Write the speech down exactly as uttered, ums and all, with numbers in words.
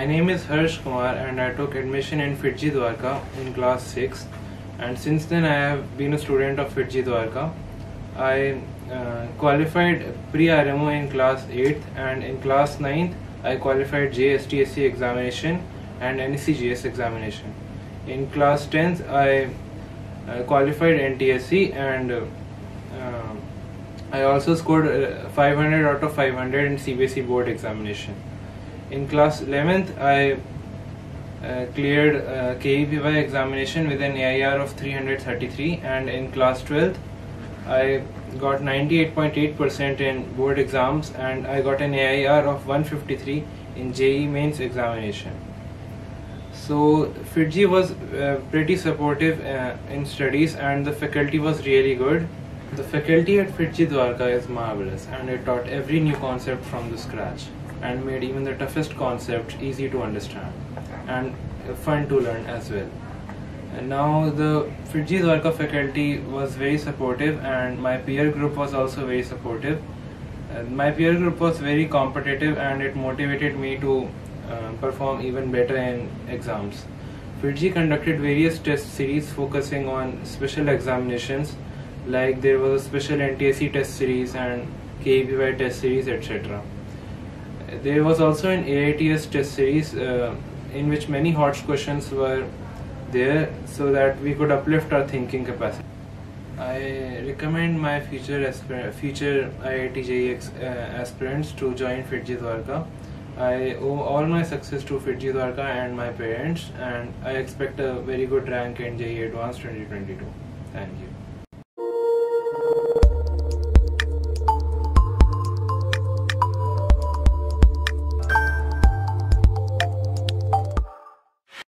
My name is Harsh Kumar and I took admission in FIITJEE Dwarka in class sixth, and since then I have been a student of FIITJEE Dwarka. I uh, qualified pre-R M O in class eighth, and in class ninth I qualified J S T S E examination and N C G S examination. In class tenth I uh, qualified N T S E, and uh, uh, I also scored uh, five hundred out of five hundred in C B S E board examination. In class eleventh I uh, cleared uh, K V P Y examination with an A I R of three hundred thirty-three, and in class twelfth I got ninety-eight point eight percent in board exams, and I got an A I R of one fifty-three in J E E mains examination. So FIITJEE was uh, pretty supportive uh, in studies, and the faculty was really good. The faculty at FIITJEE Dwarka is marvelous, and it taught every new concept from the scratch and made even the toughest concept easy to understand and fun to learn as well. And now the FIITJEE Dwarka faculty was very supportive, and my peer group was also very supportive. Uh, my peer group was very competitive, and it motivated me to uh, perform even better in exams. FIITJEE conducted various test series focusing on special examinations, like there was a special N T S E test series and K V P Y test series, et cetera. There was also an A I T S test series uh, in which many hot questions were there so that we could uplift our thinking capacity. I recommend my future future I I T J E uh, aspirants to join FIITJEE Dwarka. I owe all my success to FIITJEE Dwarka and my parents, and I expect a very good rank in J E E Advanced twenty twenty-two. Thank you.